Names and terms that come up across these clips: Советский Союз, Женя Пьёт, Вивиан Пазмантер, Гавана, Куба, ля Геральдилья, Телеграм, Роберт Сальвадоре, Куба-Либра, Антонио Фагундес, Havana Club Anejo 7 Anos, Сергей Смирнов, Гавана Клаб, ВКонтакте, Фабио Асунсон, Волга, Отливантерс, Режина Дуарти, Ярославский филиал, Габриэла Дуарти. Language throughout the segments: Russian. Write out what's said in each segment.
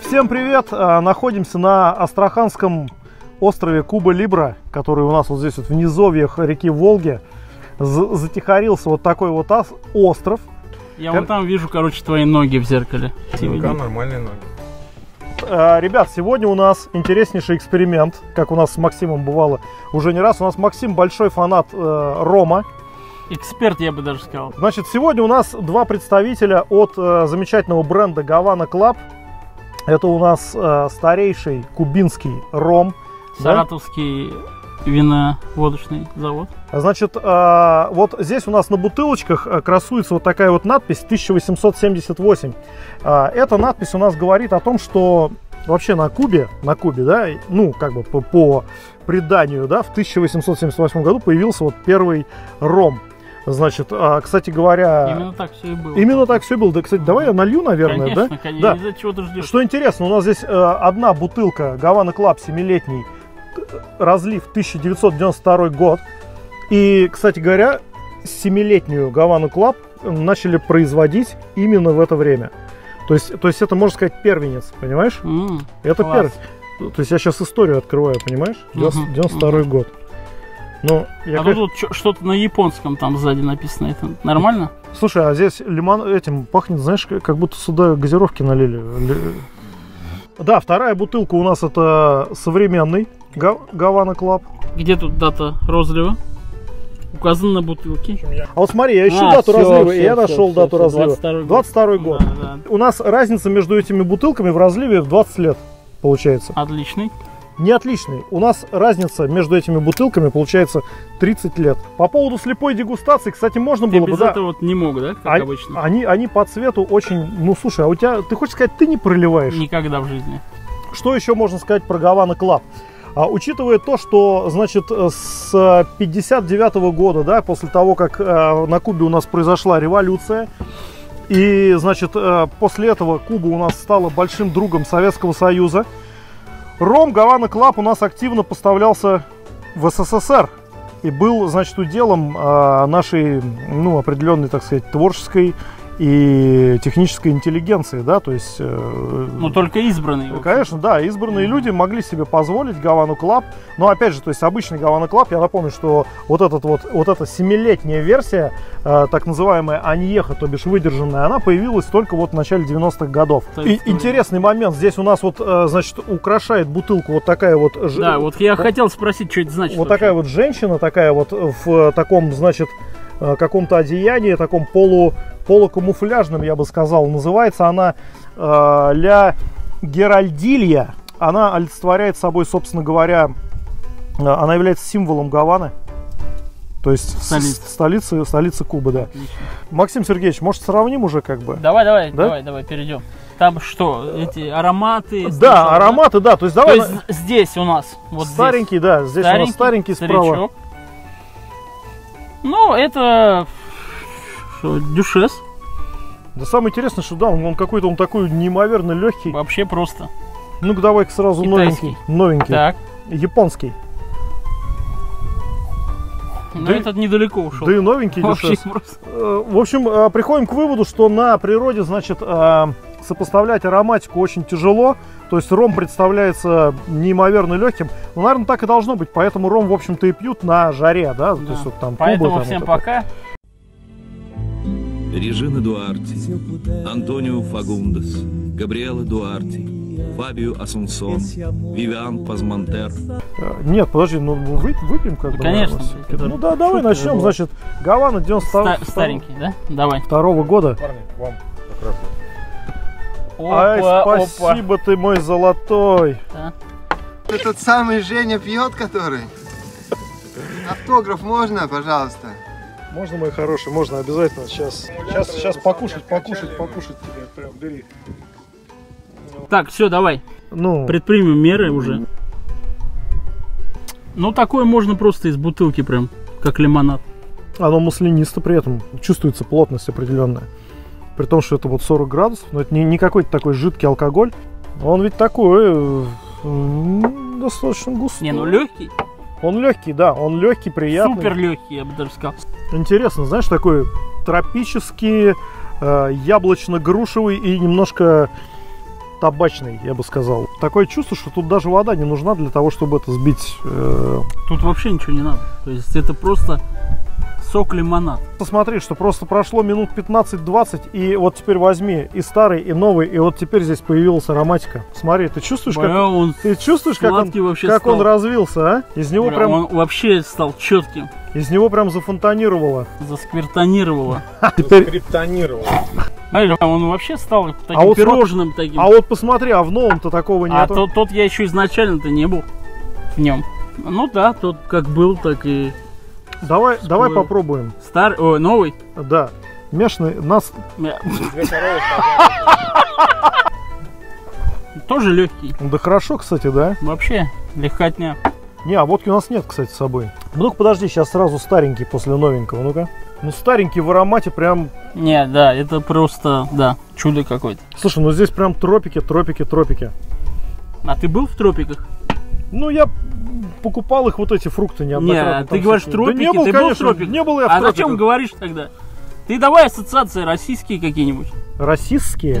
Всем привет! Находимся на астраханском острове Куба-Либра, который у нас вот здесь вот в низовьях реки Волги. Затихарился вот такой вот остров. Я вот там вижу, короче, твои ноги в зеркале. Ну-ка, нормальные ноги. Ребят, сегодня у нас интереснейший эксперимент, как у нас с Максимом бывало уже не раз. У нас Максим большой фанат рома. Эксперт, я бы даже сказал. Значит, сегодня у нас два представителя от замечательного бренда Havana Club. Это у нас старейший кубинский ром. Саратовский... Да? Виноводочный завод. Значит, вот здесь у нас на бутылочках красуется вот такая вот надпись 1878. Эта надпись у нас говорит о том, что вообще на Кубе, да, ну, как бы по преданию, да, в 1878 году появился вот первый ром. Значит, кстати говоря... Именно так все и было. Именно так все и было. Да, кстати, давай я налью, наверное, конечно, да? Конечно, да. Чего ты ждешь? Что интересно, у нас здесь одна бутылка Havana Club 7-летний, разлив 1992 год. И, кстати говоря, 7-летнюю Havana Club начали производить именно в это время. То есть это, можно сказать, первенец, понимаешь? Это первенец. То есть я сейчас историю открываю, понимаешь? 92 год. Ну, я, а конечно... тут что-то на японском там сзади написано. Это нормально? Слушай, а здесь лимон этим пахнет, знаешь, как будто сюда газировки налили. Да, вторая бутылка у нас это современный Havana Club. Где тут дата розлива? Указана на бутылке. А вот смотри, я ищу дату разлива, и я нашел дату разлива. 22 год. Да. У нас разница между этими бутылками в разливе в 20 лет получается. Отличный. Не отличный. У нас разница между этими бутылками получается 30 лет. По поводу слепой дегустации, кстати, можно было бы... Без этого вот не могут, да, как обычно? Они по цвету очень... Ну, слушай, а у тебя... Ты хочешь сказать, ты не проливаешь? Никогда в жизни. Что еще можно сказать про Havana Club? Учитывая то, что, значит, с 59-го года, да, после того, как на Кубе у нас произошла революция, и, значит, после этого Куба у нас стала большим другом Советского Союза, ром Havana Club у нас активно поставлялся в СССР и был, значит, уделом нашей, ну, определенной, так сказать, творческой и технической интеллигенции, да, то есть... Ну, только избранные. Конечно, да, избранные люди могли себе позволить Havana Club, но, опять же, то есть обычный Havana Club, я напомню, что вот эта 7-летняя версия, так называемая Аньеха, то бишь выдержанная, она появилась только вот в начале 90-х годов. И интересный момент, здесь у нас вот, значит, украшает бутылку вот такая вот... Да, вот я хотел спросить, что это значит. Вот такая вот женщина, такая вот в таком, значит, каком-то одеянии, таком полукамуфляжным, я бы сказал. Называется она ля Геральдилья. Она олицетворяет собой, собственно говоря, она является символом Гаваны, то есть столицы Кубы, да. Отлично. Максим Сергеевич, может, сравним уже как бы? Давай, перейдем. Там что, эти ароматы? Да, сначала, ароматы, да. То есть, давай. То есть здесь у нас вот старенький, здесь. Да, здесь старенький, у нас старенький справа. Старичок. Ну, это дюшес. Да самое интересное, что да, он какой-то, он такой неимоверно легкий. Вообще просто. Ну-ка давай-ка сразу китайский. Новенький. Так. Японский. Ну да, этот недалеко ушел. Да и новенький дюшес. В общем, приходим к выводу, что на природе, значит, сопоставлять ароматику очень тяжело. То есть ром представляется неимоверно легким. Ну, наверное, так и должно быть. Поэтому ром, в общем-то, и пьют на жаре, да? То есть, вот, там, поэтому Куба, там, всем вот пока. Режина Дуарти, Антонио Фагундес, Габриэла Дуарти, Фабио Асунсон, Вивиан Пазмантер. Нет, подожди, ну выпьем как бы. Конечно. Ну да, давай начнем, было. Значит, Гавана 92-го. Старенький, да? Давай. 2-го года. Парни, вам как раз. Ай, спасибо, опа. Ты мой золотой. Да. Ты тот самый Женя Пьёт, который? Автограф можно, пожалуйста? Можно, мой хороший, можно, обязательно. Сейчас покушать тебе. Прям бери. Так, все, давай. Ну, предпримем меры уже. Ну, такое можно просто из бутылки прям, как лимонад. Оно маслянисто при этом. Чувствуется плотность определенная. При том, что это вот 40 градусов, но это не какой-то такой жидкий алкоголь. Он ведь такой достаточно густой. Не, ну легкий. Он легкий, да, он легкий, приятный. Супер легкий, я бы даже сказал. Интересно, знаешь, такой тропический, яблочно-грушевый и немножко табачный, я бы сказал. Такое чувство, что тут даже вода не нужна для того, чтобы это сбить. Тут вообще ничего не надо. То есть это просто сок, лимонад. Посмотри, что просто прошло минут 15-20, и вот теперь возьми и старый, и новый, и вот теперь здесь появилась ароматика. Смотри, ты чувствуешь, как он развился, а? Из него прям... Он вообще стал четким. Из него прям зафонтанировало. Засквертонировало. Заскриптонировало. Он вообще стал таким пирожным таким. А вот посмотри, а в новом-то такого нет. А тот я еще изначально-то не был в нем. Ну да, тот как был, так и... Давай попробуем. Старый, ой, новый? Да. Мешный, нас... Тоже легкий. Да хорошо, кстати, да? Вообще, легкотня. Не, а водки у нас нет, кстати, с собой. Ну-ка, подожди, сейчас сразу старенький после новенького, ну-ка. Ну, старенький в аромате прям... Не, да, это просто, да, чудо какое-то. Слушай, ну здесь прям тропики, тропики, тропики. А ты был в тропиках? Ну, я... покупал их, вот эти фрукты неоднократно. Нет, ты говоришь тропики, да не был, ты конечно, был в тропиках. Не был я в тропиках. Зачем говоришь тогда? Ты давай ассоциации российские какие-нибудь. Российские?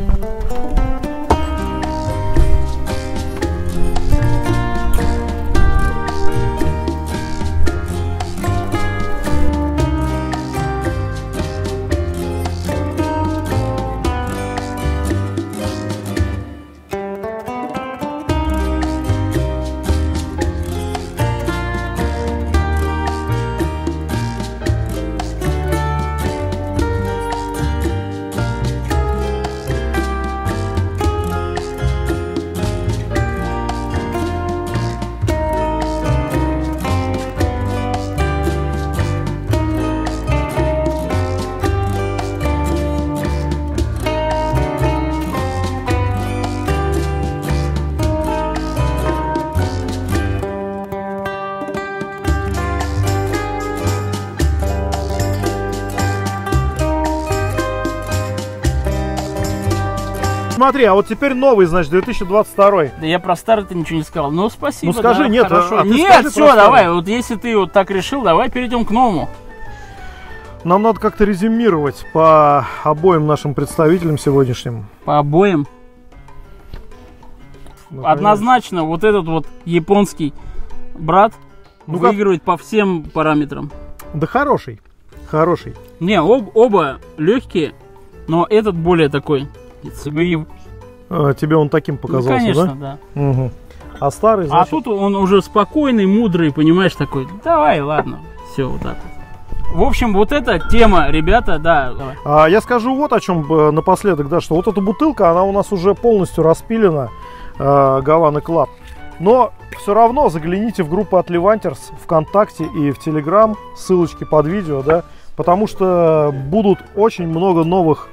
Смотри, а вот теперь новый, значит, 2022. Да я про старый-то ничего не сказал. Ну, спасибо. Ну, скажи, да, нет, хорошо. А нет, все, давай. Вот если ты вот так решил, давай перейдем к новому. Нам надо как-то резюмировать по обоим нашим представителям сегодняшним. По обоим? Ну, однозначно, вот этот вот японский брат выигрывает по всем параметрам. Да хороший, хороший. Не, оба легкие, но этот более такой... Тебе он таким показался, ну, конечно, да? Да. Угу. А старый, значит... А тут он уже спокойный, мудрый, понимаешь, такой, давай, ладно, все, вот так вот. В общем, вот эта тема, ребята, да. Я скажу вот о чем напоследок, да, что вот эта бутылка, она у нас уже полностью распилена, Havana Club. Но все равно загляните в группу Отливантерс ВКонтакте и в Телеграм, ссылочки под видео, да, потому что будут очень много новых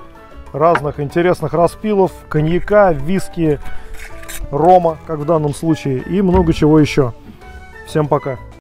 разных интересных распилов, коньяка, виски, рома, как в данном случае, и много чего еще. Всем пока!